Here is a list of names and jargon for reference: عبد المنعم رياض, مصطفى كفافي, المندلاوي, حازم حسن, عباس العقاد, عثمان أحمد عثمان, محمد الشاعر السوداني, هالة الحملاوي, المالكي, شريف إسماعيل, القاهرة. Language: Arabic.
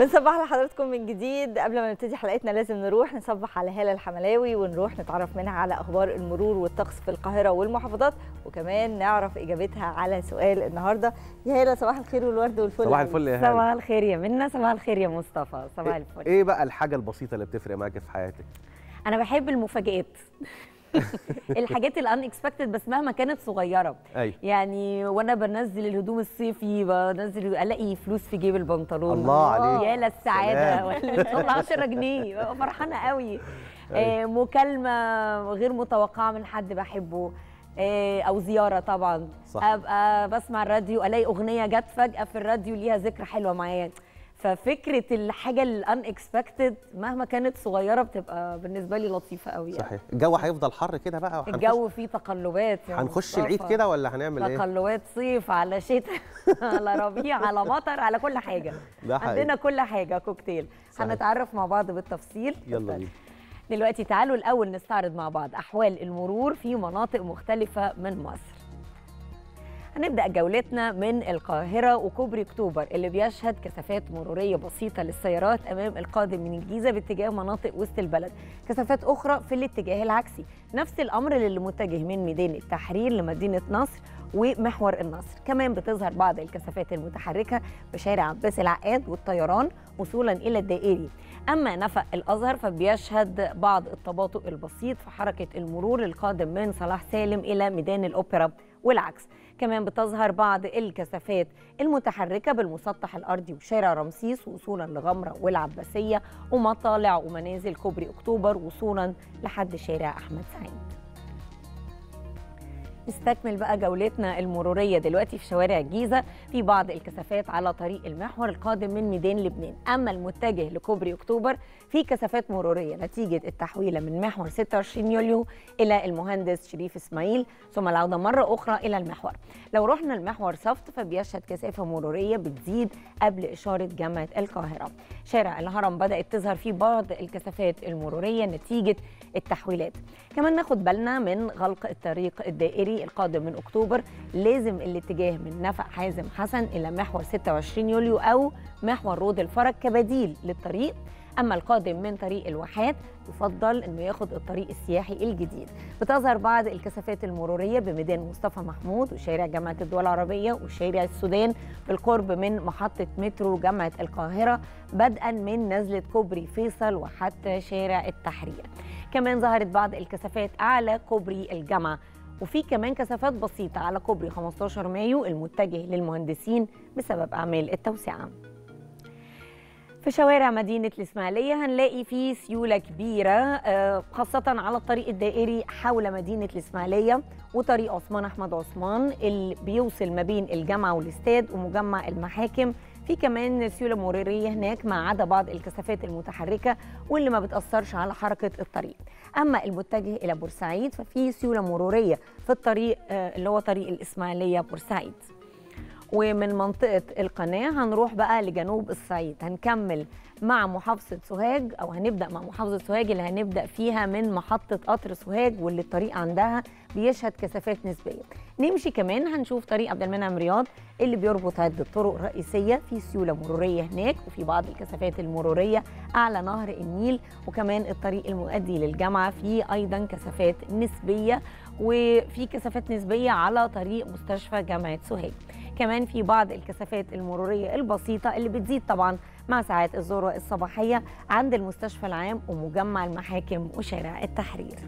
بنصبح لحضراتكم من جديد. قبل ما نبتدي حلقتنا لازم نروح نصبح على هالة الحملاوي ونروح نتعرف منها على أخبار المرور والطقس في القاهرة والمحافظات، وكمان نعرف إجابتها على سؤال النهاردة. يا هالة صباح الخير والورد والفل. صباح الفل يا هالة. صباح الخير يا منى. صباح الخير يا مصطفى. صباح الفل. إيه بقى الحاجة البسيطة اللي بتفرق معاكي في حياتك؟ أنا بحب المفاجآت. الحاجات الانكسبكتد بس مهما كانت صغيره. أي. يعني وانا بنزل الهدوم الصيفي بنزل الاقي فلوس في جيب البنطلون. الله عليك. يا للسعاده. ولا 10 جنيه فرحانه قوي. مكالمه غير متوقعه من حد بحبه، او زياره طبعا. صح. ابقى بسمع الراديو الاقي اغنيه جت فجاه في الراديو ليها ذكرى حلوه معايا. ففكره الحاجه الانكسبكتد مهما كانت صغيره بتبقى بالنسبه لي لطيفه قوي يعني. صحيح. الجو هيفضل حر كده بقى وحنخش... الجو فيه تقلبات يعني. هنخش العيد كده ولا هنعمل تقلبات ايه؟ تقلبات صيف على شتاء على ربيع على مطر على كل حاجه. ده حقيقي. عندنا كل حاجه كوكتيل. صحيح. هنتعرف مع بعض بالتفصيل. يلا بينا دلوقتي. تعالوا الاول نستعرض مع بعض احوال المرور في مناطق مختلفه من مصر. هنبدأ جولتنا من القاهرة وكوبري أكتوبر اللي بيشهد كثافات مرورية بسيطة للسيارات أمام القادم من الجيزة باتجاه مناطق وسط البلد، كثافات أخرى في الاتجاه العكسي، نفس الأمر للي متجه من ميدان التحرير لمدينة نصر ومحور النصر، كمان بتظهر بعض الكثافات المتحركة بشارع عباس العقاد والطيران وصولا إلى الدائري. أما نفق الأزهر فبيشهد بعض التباطؤ البسيط في حركة المرور القادم من صلاح سالم إلى ميدان الأوبرا والعكس، كمان بتظهر بعض الكثافات المتحركة بالمسطح الأرضي وشارع رمسيس وصولا لغمرة والعباسية ومطالع ومنازل كوبري أكتوبر وصولا لحد شارع أحمد سعيد. نستكمل بقى جولتنا المرورية دلوقتي في شوارع الجيزة، في بعض الكثافات على طريق المحور القادم من ميدان لبنان، أما المتجه لكوبري أكتوبر في كثافات مرورية نتيجة التحويلة من محور 26 يوليو إلى المهندس شريف إسماعيل ثم العودة مرة أخرى إلى المحور. لو رحنا المحور صفت فبيشهد كثافة مرورية بتزيد قبل إشارة جامعة القاهرة. شارع الهرم بدأت تظهر فيه بعض الكثافات المرورية نتيجة التحويلات. كمان ناخد بالنا من غلق الطريق الدائري القادم من أكتوبر، لازم الاتجاه من نفق حازم حسن إلى محور 26 يوليو أو محور رود الفرج كبديل للطريق. أما القادم من طريق الواحات يفضل أنه ياخد الطريق السياحي الجديد. بتظهر بعض الكثافات المرورية بميدان مصطفى محمود وشارع جامعة الدول العربية وشارع السودان بالقرب من محطة مترو جامعة القاهرة بدءا من نزلة كوبري فيصل وحتى شارع التحرير. كمان ظهرت بعض الكثافات أعلى كوبري الجامعة، وفي كمان كثافات بسيطة على كوبري 15 مايو المتجه للمهندسين بسبب أعمال التوسعة. في شوارع مدينة الإسماعيلية هنلاقي في سيولة كبيرة خاصة على الطريق الدائري حول مدينة الإسماعيلية وطريق عثمان أحمد عثمان اللي بيوصل ما بين الجامعة والاستاد ومجمع المحاكم. في كمان سيولة مرورية هناك ما عدا بعض الكثافات المتحركة واللي ما بتأثرش على حركة الطريق. أما المتجه إلى بورسعيد ففي سيولة مرورية في الطريق اللي هو طريق الإسماعيلية بورسعيد. ومن منطقة القناة هنروح بقى لجنوب الصعيد، هنكمل مع محافظة سوهاج أو هنبدأ مع محافظة سوهاج اللي هنبدأ فيها من محطة قطر سوهاج واللي الطريق عندها بيشهد كثافات نسبية. نمشي كمان هنشوف طريق عبد المنعم رياض اللي بيربط عدة الطرق الرئيسية، في سيولة مرورية هناك وفي بعض الكثافات المرورية أعلى نهر النيل، وكمان الطريق المؤدي للجامعة فيه أيضا كثافات نسبية، وفي كثافات نسبية على طريق مستشفى جامعة سوهاج. كمان في بعض الكثافات المرورية البسيطة اللي بتزيد طبعا مع ساعات الذروة الصباحية عند المستشفى العام ومجمع المحاكم وشارع التحرير.